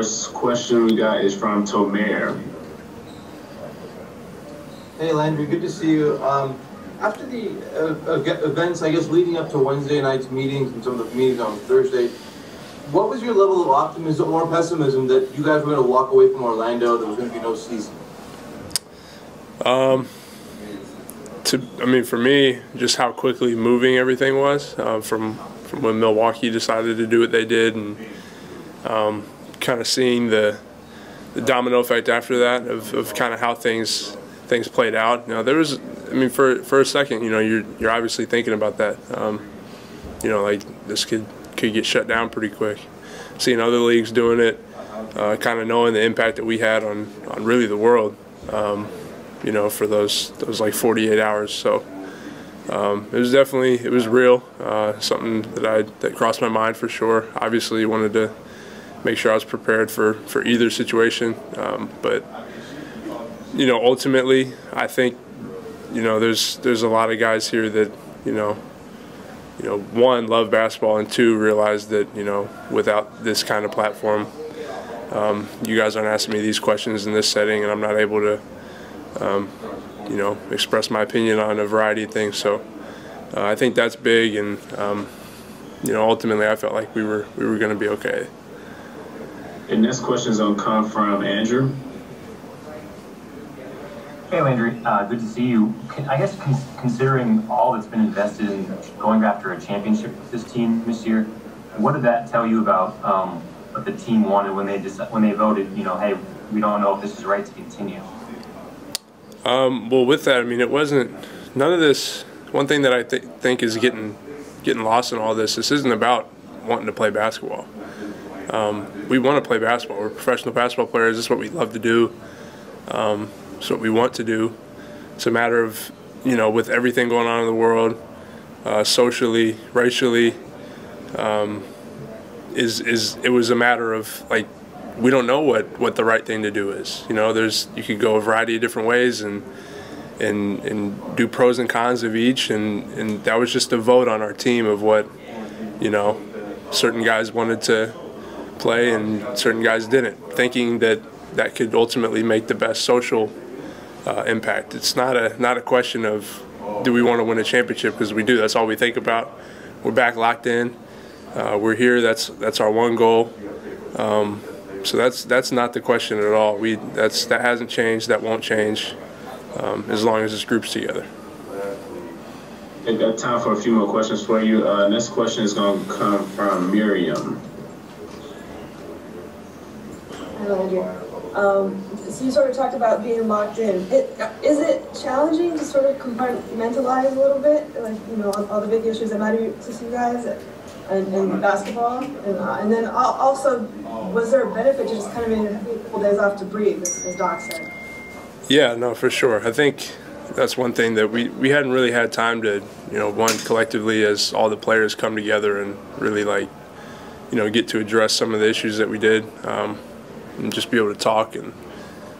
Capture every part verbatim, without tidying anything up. first question we got is from Tomer. Hey Landry, good to see you. Um, after the uh, events, I guess, leading up to Wednesday night's meetings and some of the meetings on Thursday, what was your level of optimism or pessimism that you guys were going to walk away from Orlando? There was going to be no season. Um, to I mean, for me, just how quickly moving everything was uh, from from when Milwaukee decided to do what they did, and um, kind of seeing the the domino effect after that of, of kind of how things things played out. Now there was, I mean, for for a second, you know, you're you're obviously thinking about that. Um, you know, like this could. could get shut down pretty quick. Seeing other leagues doing it, uh, kind of knowing the impact that we had on, on really the world, um, you know, for those those like forty-eight hours. So um, it was definitely, it was real, uh, something that I that crossed my mind for sure. Obviously wanted to make sure I was prepared for, for either situation. Um, but, you know, ultimately I think, you know, there's there's a lot of guys here that, you know, You know, one, love basketball, and two, realize that, you know, without this kind of platform, um, you guys aren't asking me these questions in this setting, and I'm not able to, um, you know, express my opinion on a variety of things. So uh, I think that's big, and um, you know, ultimately, I felt like we were we were going to be okay. And next question is going to come from Andrew. Hey Landry, uh, good to see you. Can, I guess con considering all that's been invested in going after a championship with this team this year, what did that tell you about um, what the team wanted when they when they voted? You know, hey, we don't know if this is right to continue. Um, well, with that, I mean, it wasn't none of this. One thing that I th think is getting getting lost in all this. This isn't about wanting to play basketball. Um, we want to play basketball. We're professional basketball players. This is what we love to do. Um, It's what we want to do. It's a matter of, you know, with everything going on in the world, uh, socially, racially, um, is is it was a matter of like we don't know what what the right thing to do is. You know, there's you could go a variety of different ways and and and do pros and cons of each, and and that was just a vote on our team of what, you know, certain guys wanted to play and certain guys didn't, thinking that that could ultimately make the best social Uh, impact. It's not a not a question of do we want to win a championship, because we do. That's all we think about. We're back locked in. Uh, we're here. That's that's our one goal. Um, so that's that's not the question at all. We that's that hasn't changed. That won't change um, as long as this group's together. I got time for a few more questions for you. Uh, next question is going to come from Miriam. Hello. Um, so you sort of talked about being locked in. It, is it challenging to sort of compartmentalize a little bit, like, you know, all, all the big issues that matter to you guys and, and basketball? And, uh, and then also, was there a benefit to just kind of being a couple days off to breathe, as, as Doc said? Yeah, no, for sure. I think that's one thing that we, we hadn't really had time to, you know, one, collectively as all the players come together and really, like, you know, get to address some of the issues that we did. Um, and just be able to talk and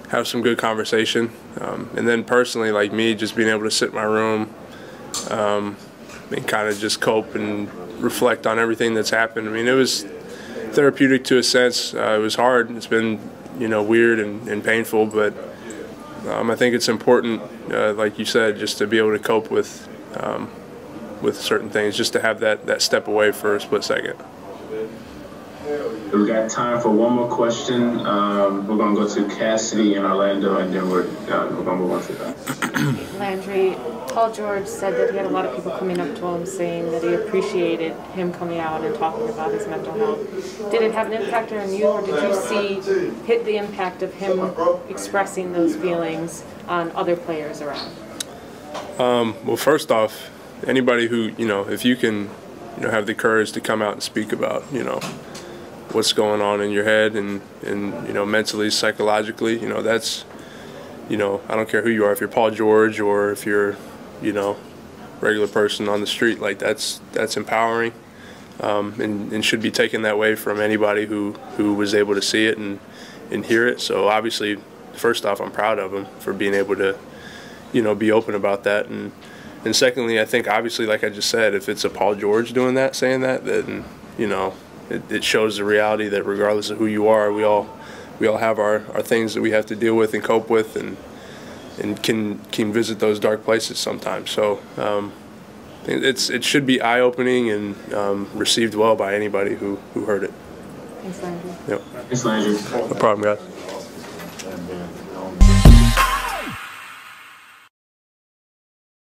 have some good conversation. Um, and then personally, like me, just being able to sit in my room um, and kind of just cope and reflect on everything that's happened. I mean, it was therapeutic to a sense. Uh, it was hard. It's been, you know, weird and, and painful, but um, I think it's important, uh, like you said, just to be able to cope with, um, with certain things, just to have that, that step away for a split second. We got time for one more question. Um, we're going to go to Cassidy in Orlando, and then we're, uh, we're going to move on to that. Landry, Paul George said that he had a lot of people coming up to him saying that he appreciated him coming out and talking about his mental health. Did it have an impact on you, or did you see hit the impact of him expressing those feelings on other players around? Um, well, first off, anybody who, you know, if you can, you know, have the courage to come out and speak about, you know, what's going on in your head and, and, you know, mentally, psychologically, you know, that's, you know, I don't care who you are, if you're Paul George or if you're, you know, regular person on the street, like that's, that's empowering um, and, and should be taken that way from anybody who, who was able to see it and, and hear it. So obviously, first off, I'm proud of him for being able to, you know, be open about that. And, and secondly, I think obviously, like I just said, if it's a Paul George doing that, saying that, then, you know, it, it shows the reality that regardless of who you are, we all we all have our, our things that we have to deal with and cope with, and and can can visit those dark places sometimes. So um, it's it should be eye opening and um, received well by anybody who who heard it. Thanks, Landry. Yep. Thanks, Landry. No problem, guys.